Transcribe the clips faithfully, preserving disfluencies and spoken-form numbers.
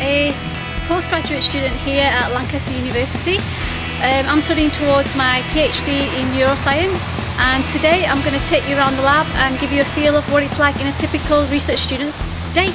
a postgraduate student here at Lancaster University. Um, I'm studying towards my PhD in neuroscience, and today I'm going to take you around the lab and give you a feel of what it's like in a typical research student's day.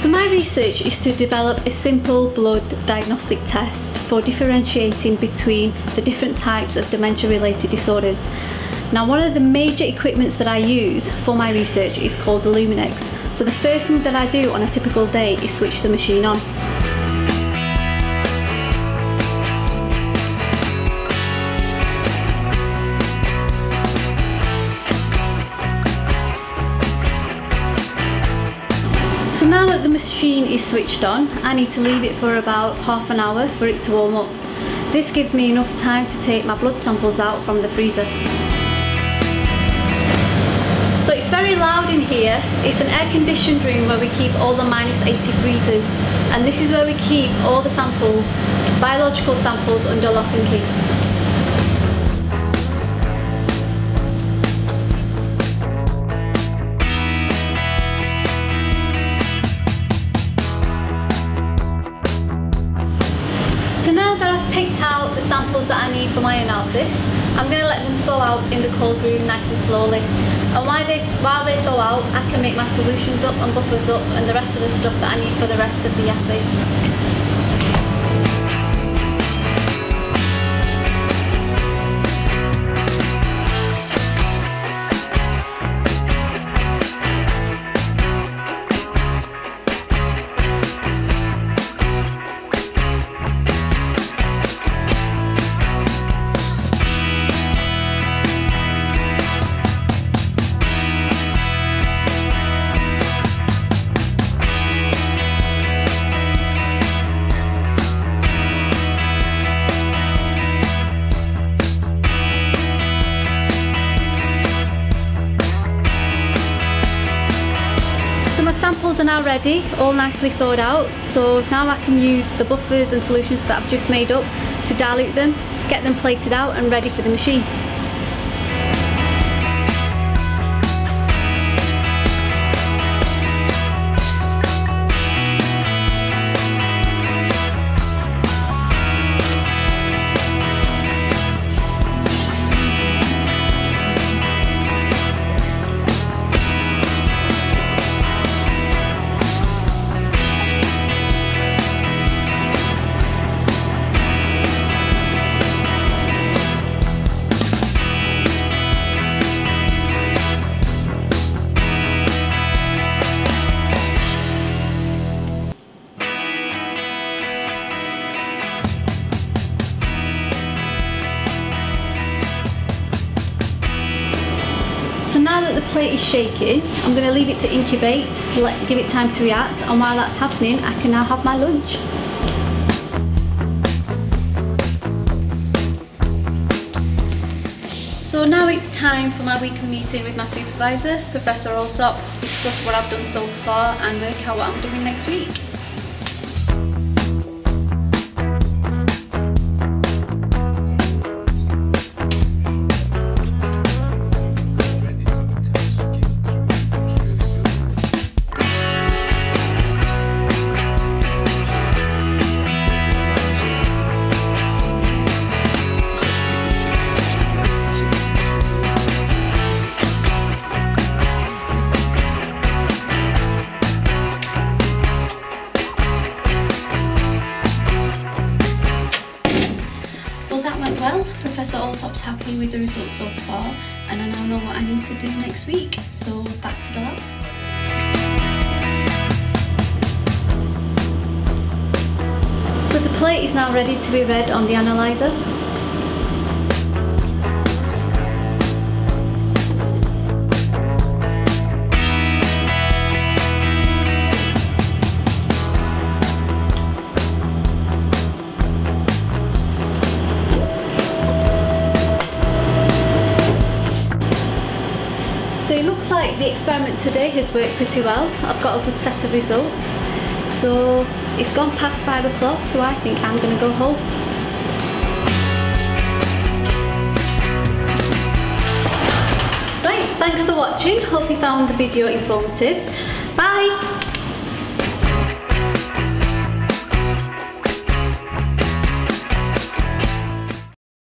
So my research is to develop a simple blood diagnostic test for differentiating between the different types of dementia-related disorders. Now, one of the major equipments that I use for my research is called the Luminex. So the first thing that I do on a typical day is switch the machine on. So now that the machine is switched on, I need to leave it for about half an hour for it to warm up. This gives me enough time to take my blood samples out from the freezer. So it's very loud in here. It's an air-conditioned room where we keep all the minus eighty freezers, and this is where we keep all the samples, biological samples, under lock and key. So now that I've picked out the samples that I need for my analysis, I'm going to let them thaw out in the cold room nice and slowly. And while they, while they thaw out, I can make my solutions up and buffers up and the rest of the stuff that I need for the rest of the assay. My samples are now ready, all nicely thawed out, so now I can use the buffers and solutions that I've just made up to dilute them, get them plated out and ready for the machine. So now that the plate is shaking, I'm going to leave it to incubate, let, give it time to react, and while that's happening, I can now have my lunch. So now it's time for my weekly meeting with my supervisor, Professor Allsop, discuss what I've done so far and work out what I'm doing next week. Professor Allsop's happy with the results so far, and I now know what I need to do next week, so back to the lab. So the plate is now ready to be read on the analyzer. So it looks like the experiment today has worked pretty well. I've got a good set of results. So it's gone past five o'clock, so I think I'm going to go home. for watching. Hope you found the video informative. Bye.